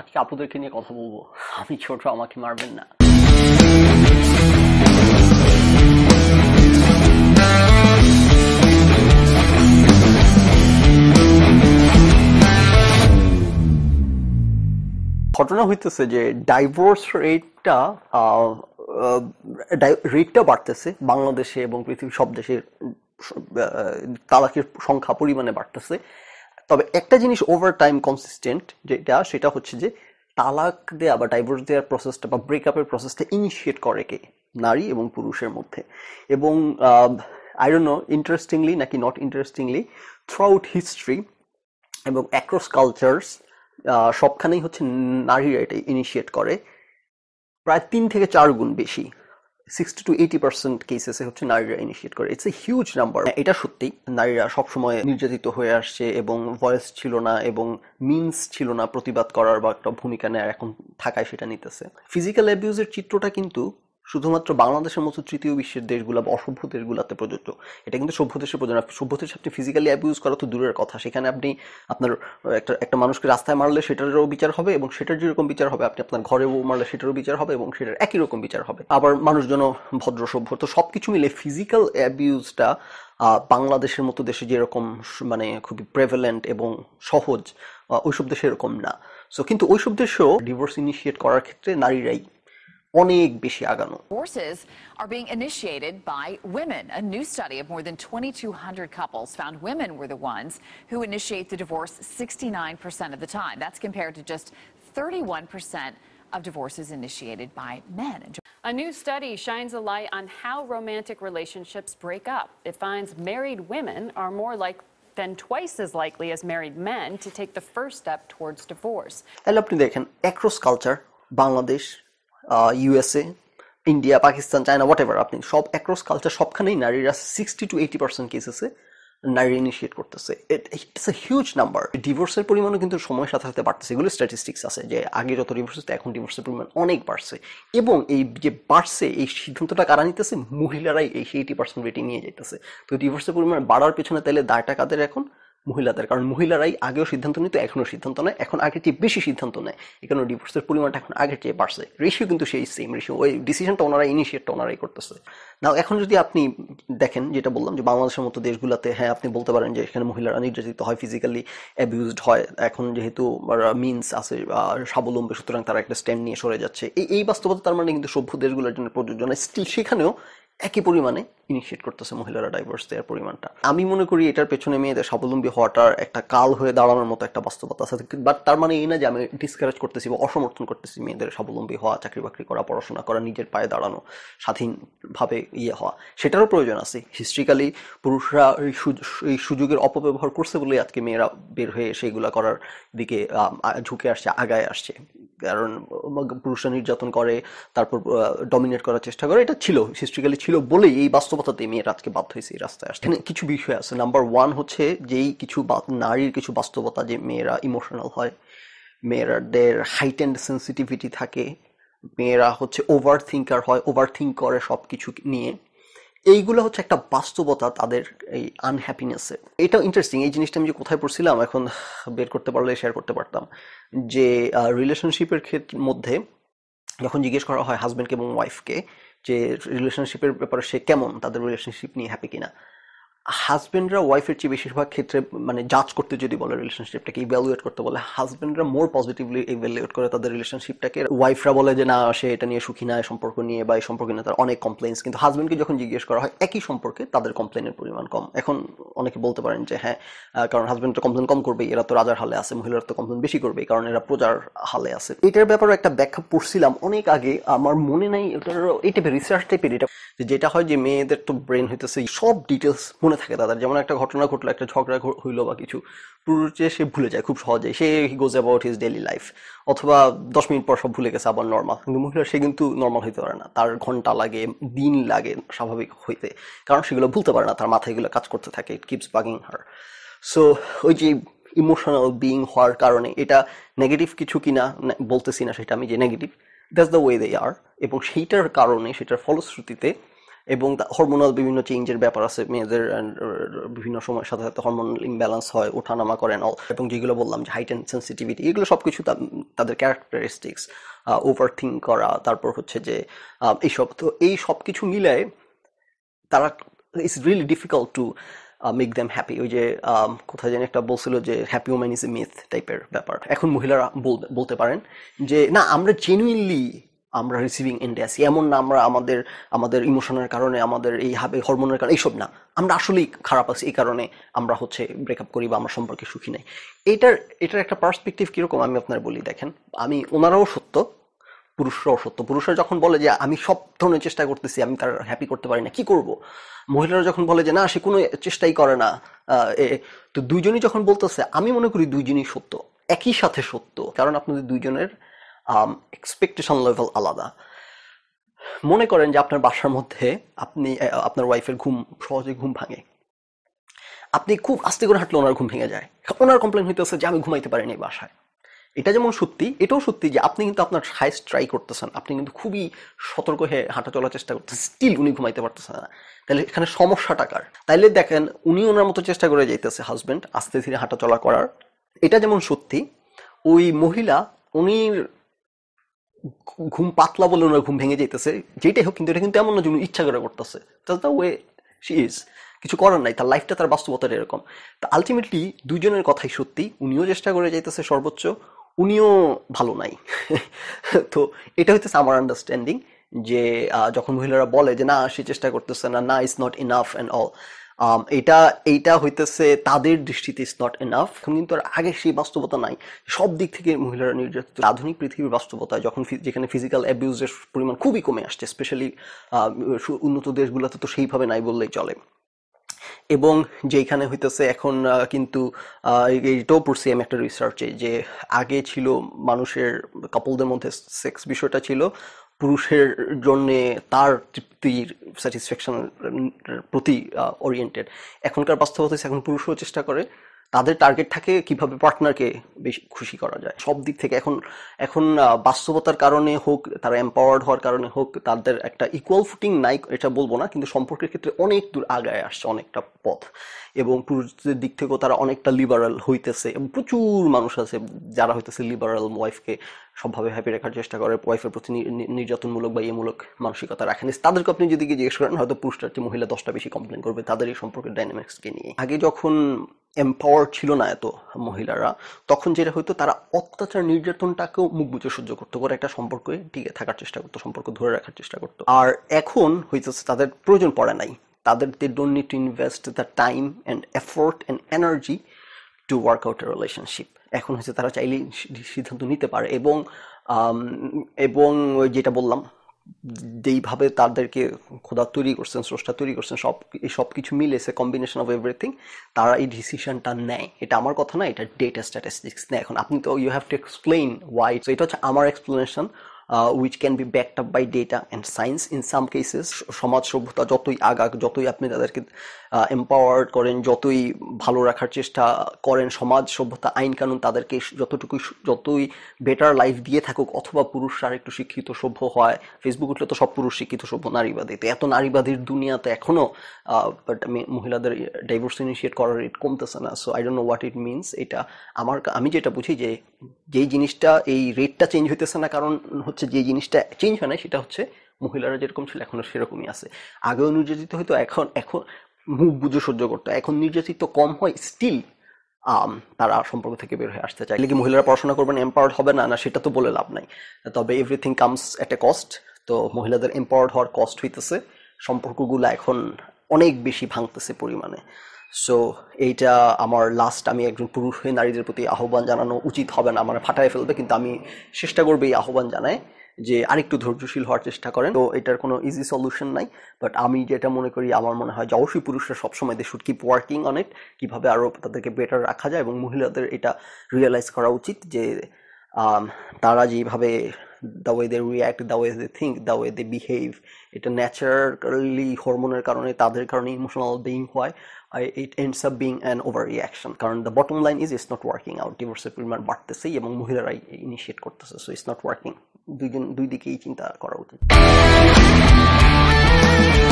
আজকে আপুদেরকে নিয়ে কথা বলবো। আমি ছোট, আমাকে মারবেন না। ঘটনা হইতেছে যে ডাইভোর্স রেটটা বাড়তেছে বাংলাদেশে এবং পৃথিবীর সব দেশে। তালাকের সংখ্যা পরিমাণে বাড়তেছে। তবে একটা জিনিস ওভার টাইম কনসিস্টেন্ট, যেটা সেটা হচ্ছে যে তালাক দেওয়া বা ডাইভোর্স দেওয়ার প্রসেসটা বা ব্রেকআপের প্রসেসটা ইনিশিয়েট করে কে? নারী এবং পুরুষের মধ্যে। এবং আই ডোন্ট নো ইন্টারেস্টিংলি নাকি not interestingly, throughout history এবং অ্যাক্রস কালচারস সবখানেই হচ্ছে নারীরা এটা ইনিশিয়েট করে প্রায় 3 থেকে 4 গুণ বেশি। 60 to 80% কেসেসে হচ্ছে নারীরা ইনিশিয়েট করে। It's a huge number. এটা সত্যি নারীরা সবসময় নির্যাতিত হয়ে আসছে এবং ভয়েস ছিল না এবং মিনস ছিল না প্রতিবাদ করার বা একটা ভূমিকা নেওয়ার। এখন থাকায় সেটা নিতেছে। ফিজিক্যাল অ্যাবিউজের চিত্রটা কিন্তু শুধুমাত্র বাংলাদেশের মতো তৃতীয় বিশ্বের দেশগুলো বা অসভ্য দেশগুলোতে প্রযোজ্য। এটা কিন্তু সভ্য দেশে প্রযোজ্য না। সভ্য দেশে আপনি ফিজিক্যালি অ্যাবিউজ করা তো দূরের কথা, সেখানে আপনি আপনার একটা মানুষকে রাস্তায় মারলে সেটারও বিচার হবে এবং সেটার যেরকম বিচার হবে, আপনি আপনার ঘরেও মারলে সেটারও বিচার হবে এবং সেটার একই রকম বিচার হবে। আবার মানুষজন ভদ্র সভ্য। তো সব কিছু মিলে ফিজিক্যাল অ্যাবিউজটা বাংলাদেশের মতো দেশে যেরকম মানে খুবই প্রেভেলেন্ট এবং সহজ, ওইসব দেশে এরকম না। সো কিন্তু ওইসব দেশেও ডিভোর্স ইনিশিয়েট করার ক্ষেত্রে নারীরাই অনেক বেশি আগানো। Divorces are being initiated by women. A new study of more than 2,200 couples found women were the ones who initiate the divorce 69% of the time. That's compared to just 31% of divorces initiated by men. A new study shines a light on how romantic relationships break up. It finds married women are more likely than twice as likely as married men to take the first step towards divorce. Hello, আপনি দেখেন across culture, Bangladesh, USA, India, Pakistan, China, whatever, আপনি সব across culture সবখানেই নারীরা 60 to 80% কেসেসে নারী initiate করতেছে। It's a huge number. ডিভোর্সের পরিমাণও কিন্তু সময়ের সাথে সাথে বাড়তেছে। এগুলো স্ট্যাটিস্টিক্স আছে যে আগে যত ডিভোর্স হতো, এখন ডিভোর্সের পরিমাণ অনেক বাড়ছে। এবং এই যে বাড়ছে, এই সিদ্ধান্তটা কারা নিতেছে? মহিলারাই এই 80% রেটে নিয়ে যাইতেছে। তো ডিভোর্সের পরিমাণ বাড়ার পেছনে তাহলে দায়টা কাদের? এখন মহিলাদের। কারণ মহিলারাই আগেও সিদ্ধান্ত নিত, এখনও সিদ্ধান্ত নেয়। এখন আগের চেয়ে বেশি সিদ্ধান্ত নেয়, এখানে ডিভোর্সের পরিমাণটা এখন আগের চেয়ে বাড়ছে। রেশিও কিন্তু সেই সেম রেশিও, ওই ডিসিশনটা ওনারা ইনিশিয়েটটা ওনারাই করতেছে না। এখন যদি আপনি দেখেন, যেটা বললাম যে বাংলাদেশের মতো দেশগুলোতে, হ্যাঁ আপনি বলতে পারেন যে এখানে মহিলারা নির্যাতিত হয়, ফিজিক্যালি অ্যাবিউজড হয়। এখন যেহেতু মিনস আছে, স্বাবলম্বী, সুতরাং তারা একটা স্ট্যান্ড নিয়ে সরে যাচ্ছে। এই বাস্তবতা তার মানে কিন্তু সভ্য দেশগুলোর জন্য প্রযোজ্য নয়। স্টিল সেখানেও একই পরিমাণে ইনিশিয়েট করতেছে মহিলারা ডাইভোর্স দেওয়ার পরিমাণটা। আমি মনে করি এটার পেছনে মেয়েদের স্বাবলম্বী হওয়াটার একটা কাল হয়ে দাঁড়ানোর মতো একটা বাস্তবতা আছে। বাট তার মানে এই না যে আমি ডিসকারেজ করতেছি বা অসমর্থন করতেছি মেয়েদের স্বাবলম্বী হওয়া, চাকরি বাকরি করা, পড়াশোনা করা, নিজের পায়ে দাঁড়ানো, স্বাধীনভাবে ইয়ে হওয়া। সেটারও প্রয়োজন আছে। হিস্ট্রিক্যালি পুরুষরা এই সুযোগের অপব্যবহার করছে বলেই আজকে মেয়েরা বের হয়ে সেইগুলো করার দিকে ঝুঁকে আসছে, আগায় আসছে। কারণ পুরুষরা নির্যাতন করে, তারপর ডমিনেট করার চেষ্টা করে। এটা ছিল, হিস্ট্রিক্যালি ছিল বলেই এই বাস্তবতাতে মেয়েরা আজকে বাধ্য হয়েছে এই রাস্তায় আসছে। কিছু বিষয় আছে। নাম্বার 1 হচ্ছে যেই কিছু নারীর কিছু বাস্তবতা, যে মেয়েরা ইমোশনাল হয়, মেয়েরাদের হাইটেন্ড সেন্সিটিভিটি থাকে, মেয়েরা হচ্ছে ওভার থিঙ্কার হয়, ওভার থিঙ্ক করে সব কিছু নিয়ে। এইগুলো হচ্ছে একটা বাস্তবতা তাদের এই আনহ্যাপিনেসের। এটা ইন্টারেস্টিং, এই জিনিসটা আমি যে কোথায় পড়ছিলাম এখন বের করতে পারলে শেয়ার করতে পারতাম, যে রিলেশনশিপের ক্ষেত্রের মধ্যে যখন জিজ্ঞেস করা হয় হাজব্যান্ডকে এবং ওয়াইফকে যে রিলেশনশিপের ব্যাপারে সে কেমন, তাদের রিলেশনশিপ নিয়ে হ্যাপি কিনা, হাজব্যান্ডরা ওয়াইফের চেয়ে বেশিরভাগ ক্ষেত্রে মানে জাজ করতে যদি বলে, রিলেশনশিপটাকে ইভ্যালুয়েট করতে বলে, হাজব্যান্ডরা মোর পজিটিভলি ইভ্যালুয়েট করে তাদের রিলেশনশিপটাকে। ওয়াইফরা বলে যে না, সে এটা নিয়ে সুখী না, সম্পর্ক নিয়ে বা এই সম্পর্ক নিয়ে তার অনেক কমপ্লেন্স। কিন্তু হাজব্যান্ডকে যখন জিজ্ঞেস করা হয় একই সম্পর্কে, তাদের কমপ্লেনের পরিমাণ কম। এখন অনেকে বলতে পারেন যে হ্যাঁ, কারণ হাজব্যান্ড তো কমপ্লেন কম করবে, এরা তো রাজার হালে আছে, মহিলারা তো কমপ্লেন বেশি করবে কারণ এরা প্রজার হালে আছে। এটার ব্যাপারে একটা ব্যাখ্যা পড়ছিলাম অনেক আগে, আমার মনে নাই, এই টাইপের রিসার্চ টাইপের। এটা যেটা হয় যে মেয়েদের তো ব্রেন হইতেছে সব ডিটেলস মনে থাকে দাদার। যেমন একটা ঘটনা ঘটলো, একটা ঝগড়া হইলো বা কিছু, পুরুষে সে ভুলে যায় খুব সহজেই। সে goes about his daily life, অথবা 10 মিনিট পর সব ভুলে গেছে, আবার নর্মাল। কিন্তু মহিলা সে কিন্তু নর্মাল হইতে পারে না, তার ঘন্টা লাগে, দিন লাগে স্বাভাবিক হইতে, কারণ সেগুলো ভুলতে পারে না, তার মাথায় এগুলো কাজ করতে থাকে। It keeps বাগিং her. সো ওই যে ইমোশনাল বিং হওয়ার কারণে, এটা নেগেটিভ কিছু কিনা বলতেছি না, সেটা আমি যে negative, that's the way they are. এবং সেইটার কারণে, সেটার ফলশ্রুতিতে, এবং হরমোনাল বিভিন্ন চেঞ্জের ব্যাপার আছে মেয়েদের, বিভিন্ন সময় সাথে সাথে হরমোনাল ইমব্যালেন্স হয়, ওঠানামা করেন, এবং যেগুলো বললাম যে হাইটেন্ড সেন্সিটিভিটি, এগুলো সব কিছু তাদের ক্যারেক্টারিস্টিক্স ওভারথিঙ্ক করা, তারপর হচ্ছে যে এইসব, তো এই সব কিছু মিলায় তারা it's really difficult to make them happy. ওই যে কোথায় যেন একটা বলছিল যে happy woman is a myth টাইপের ব্যাপার। এখন মহিলারা বলতে পারেন যে না, আমরা জেনুইনলি আমরা রিসিভিং এন্ডে আছি, এমন না আমরা আমাদের আমাদের ইমোশনের কারণে, আমাদের এই হাবে হরমোনের কারণে, এইসব না, আমরা আসলেই খারাপ আছি, এই কারণে আমরা হচ্ছে ব্রেকআপ করি বা আমরা সম্পর্কে সুখী নাই। এটার একটা পার্সপেক্টিভ কীরকম আমি আপনার বলি, দেখেন আমি ওনারাও সত্য, পুরুষরাও সত্য। পুরুষরা যখন বলে যে আমি সব ধরনের চেষ্টা করতেছি, আমি তার হ্যাপি করতে পারি না, কী করব। মহিলারা যখন বলে যে না, সে কোনো চেষ্টাই করে না, তো দুইজনই যখন বলতেছে, আমি মনে করি দুইজনই সত্য, একই সাথে সত্য, কারণ আপনাদের দুইজনের এক্সপেকটেশন লেভেল আলাদা। মনে করেন যে আপনার বাসার মধ্যে আপনি আপনার ওয়াইফের ঘুম সহজে ঘুম ভাঙে, আপনি খুব আস্তে করে হাঁটলে ওনার ঘুম ভেঙে যায়, ওনার কমপ্লেন হইতেছে যে আমি ঘুমাইতে পারিনি বাসায়। এটা যেমন সত্যি, এটাও সত্যি যে আপনি কিন্তু আপনার হাইস্ট ট্রাই করতেছেন, আপনি কিন্তু খুবই সতর্ক হয়ে হাঁটা চলার চেষ্টা করতেছেন, স্টিল উনি ঘুমাইতে পারতেছেন না, তাহলে এখানে সমস্যাটা কার? তাইলে দেখেন উনি ওনার মতো চেষ্টা করে যাইতেছে হাজব্যান্ড আস্তে ধীরে হাঁটা চলা করার, এটা যেমন সত্যি। ওই মহিলা উনি ঘুম পাতলা বলে ওনার ঘুম ভেঙে যাইতেছে, যেটাই হোক, কিন্তু এটা কিন্তু এমন না যে উনি ইচ্ছা করে করতেছে, that's the way she is, কিছু করার নাই, তার লাইফটা, তার বাস্তবতাটা এরকম। তা আলটিমেটলি দুজনের কথাই সত্যি, উনিও চেষ্টা করে যাইতেছে সর্বোচ্চ, উনিও ভালো নাই। তো এটা হইতেছে আমার আন্ডারস্ট্যান্ডিং, যে যখন মহিলারা বলে যে না সে চেষ্টা করতেছে না, না it's not enough and all, এইটা হইতেছে তাদের দৃষ্টিতে ইটস নট এনাফ। কিন্তু আর আগে সেই বাস্তবতা নাই, সব দিক থেকে মহিলারা নির্যাতিত। আধুনিক পৃথিবীর বাস্তবতা যখন যেখানে ফিজিক্যাল অ্যাবিউজের পরিমাণ খুবই কমে আসছে, স্পেশালি উন্নত দেশগুলোতে তো সেইভাবে নাই বললেই চলে, এবং যেখানে হইতেছে এখন কিন্তু এইটাও পড়ছি আমি একটা রিসার্চে, যে আগে ছিল মানুষের কাপলদের মধ্যে সেক্স বিষয়টা ছিল পুরুষের জন্যে তার তৃপ্তির স্যাটিসফ্যাকশন প্রতি ওরিয়েন্টেড, এখনকার বাস্তবতা হচ্ছে এখন পুরুষও চেষ্টা করে, তাদের টার্গেট থাকে কীভাবে পার্টনারকে বেশি খুশি করা যায় সব দিক থেকে। এখন বাস্তবতার কারণে হোক, তারা এম্পাওয়ার্ড হওয়ার কারণে হোক, তাদের একটা ইকুয়াল ফুটিং নাই এটা বলবো না, কিন্তু সম্পর্কের ক্ষেত্রে অনেক দূর আগায় আসছে, অনেকটা পথ, এবং পুরুষদের দিক থেকেও তারা অনেকটা লিবারাল হইতেছে, এবং প্রচুর মানুষ আছে যারা হইতেছে লিবারাল, ওয়াইফকে সবভাবে হ্যাপি রাখার চেষ্টা করে, ওয়াইফের প্রতি নির্যাতনমূলক বা ইয়েমূলক মানসিকতা রাখেন। তাদেরকে আপনি যদি জিজ্ঞেস করেন, হয়তো পুরুষটার চেয়ে মহিলা 10টা বেশি কমপ্লেন করবে তাদের এই সম্পর্কের ডাইনামিক্সকে নিয়ে। আগে যখন এম্পাওয়ার ছিল না এত মহিলারা, তখন যেটা হয়তো তারা অত্যাচার নির্যাতনটাকেও মুখ বুঝে সহ্য করতো, করে একটা সম্পর্কে টিকে থাকার চেষ্টা করতো, সম্পর্ক ধরে রাখার চেষ্টা করতো। আর এখন হইতেছে তাদের প্রয়োজন পড়ে নাই, তাদের they don't need to invest the time and effort and energy to work out a relationship. এখন হচ্ছে তারা চাইলেই সিদ্ধান্ত নিতে পারে, এবং যেটা বললাম যেইভাবে তাদেরকে খোদা তৈরি করছেন, স্রষ্টা তৈরি করছেন, সব কিছু মিলেছে, কম্বিনেশন অফ এভরিথিং, তারা এই ডিসিশনটা নেয়। এটা আমার কথা না, এটা ডেটা স্ট্যাটিস্টিক্স নেয়। এখন আপনি তো you have to explain why, so এটা হচ্ছে আমার explanation which can be backed up by data and science in some cases. সমাজ সভ্যতা যতই আগাক, যতই আপনি তাদেরকে এম্পাওয়ার্ড করেন, যতই ভালো রাখার চেষ্টা করেন, সমাজ সভ্যতা আইন কানুন তাদেরকে যতই বেটার লাইফ দিয়ে থাকুক, অথবা পুরুষরা একটু শিক্ষিত সভ্য হয়, ফেসবুক উঠলে তো সব পুরুষ শিক্ষিত সভ্য, নারীবাদী, তো এত নারীবাদীর দুনিয়াতে এখনও মহিলাদের ডাইভোর্স ইনিশিয়েট করার রেট কমতেছে না। So I don't know what it means. এটা আমি যেটা বুঝি যে যেই জিনিসটা এই রেটটা চেঞ্জ হইতেছে না, কারণ হচ্ছে যে জিনিসটা চেঞ্জ হয় না সেটা হচ্ছে মহিলারা যেরকম ছিল এখনও সেরকমই আছে। আগেও নির্যাতিত হয়তো, এখন মুখ বুঝে সহ্য করতো, এখন নির্যাতিত কম হয়, স্টিল তারা সম্পর্ক থেকে বের হয়ে আসতে চায়। কি মহিলারা পড়াশোনা করবেন এম্পাওয়ার্ড হবে না? না, সেটা তো বলে লাভ নাই। তবে everything comes at a cost. তো মহিলাদের এম্পাওয়ার্ড হওয়ার কস্ট হইতেছে সম্পর্কগুলো এখন অনেক বেশি ভাঙতেছে পরিমাণে। সো এইটা আমার লাস্ট, আমি একজন পুরুষ হয়ে নারীদের প্রতি আহ্বান জানানো উচিত হবে না, আমার ফাটায় ফেলবে, কিন্তু আমি চেষ্টা করবো এই আহ্বান জানাই যে আরেকটু ধৈর্যশীল হওয়ার চেষ্টা করেন। তো এটার কোনো ইজি সলিউশন নাই, বাট আমি যেটা মনে করি, আমার মনে হয় যে অবশ্যই পুরুষরা সবসময় they should keep working on it, কীভাবে আরও তাদেরকে বেটার রাখা যায়, এবং মহিলাদের এটা রিয়েলাইজ করা উচিত যে তারা যেভাবে the way they react, the way they think, the way they behave, এটা ন্যাচারালি হরমোনের কারণে, তাদের কারণে ইমোশনাল বিং হয়, it ends up being an overreaction. কারণ the bottom line is it's not working out, ডিভোর্সের পরিমাণ বাড়তেছে এবং মহিলারাই ইনিশিয়েট করতেছে। সো it's not working, দুই দিকেই চিন্তা করা উচিত।